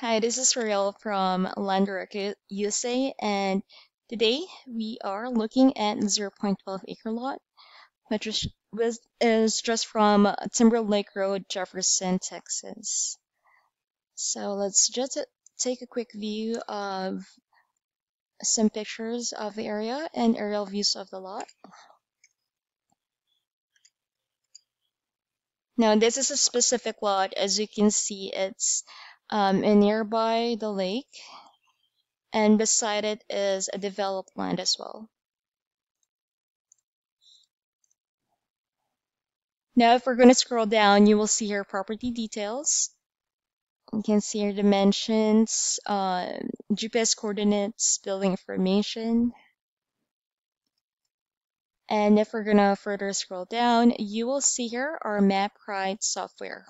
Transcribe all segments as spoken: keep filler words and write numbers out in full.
Hi, this is Rael from Land Direct U S A, and today we are looking at zero point one two acre lot, which is just from Timber Lake Road, Jefferson, Texas. So let's just take a quick view of some pictures of the area and aerial views of the lot. Now this is a specific lot. As you can see, it's um, nearby the lake, and beside it is a developed land as well. Now if we're going to scroll down, you will see here property details. You can see your dimensions, uh, G P S coordinates, building information. And if we're going to further scroll down, you will see here our MapRide software.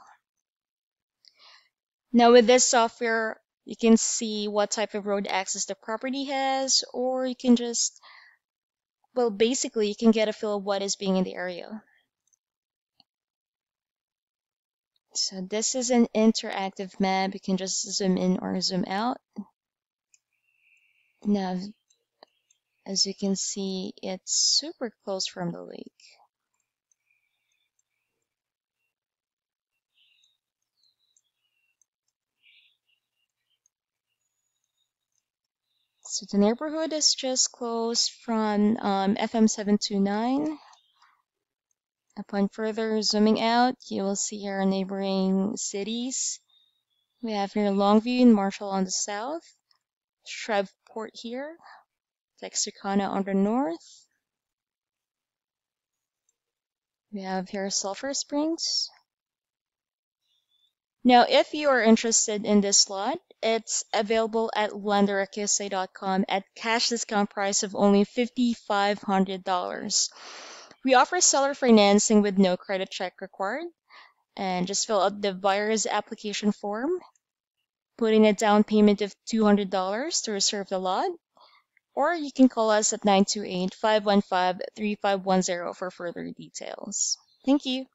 Now with this software, you can see what type of road access the property has, or you can just, well, basically you can get a feel of what is being in the area. So this is an interactive map. You can just zoom in or zoom out. Now, as you can see, it's super close from the lake. So the neighborhood is just close from um, F M seven two nine. Upon further zooming out, you will see our neighboring cities. We have here Longview and Marshall on the south, Shreveport here, Texarkana on the north. We have here Sulphur Springs. Now, if you are interested in this lot, it's available at Land Direct U S A dot com at cash discount price of only five thousand five hundred dollars. We offer seller financing with no credit check required, and just fill out the buyer's application form, put in a down payment of two hundred dollars to reserve the lot, or you can call us at nine two eight, five one five, three five one zero for further details. Thank you.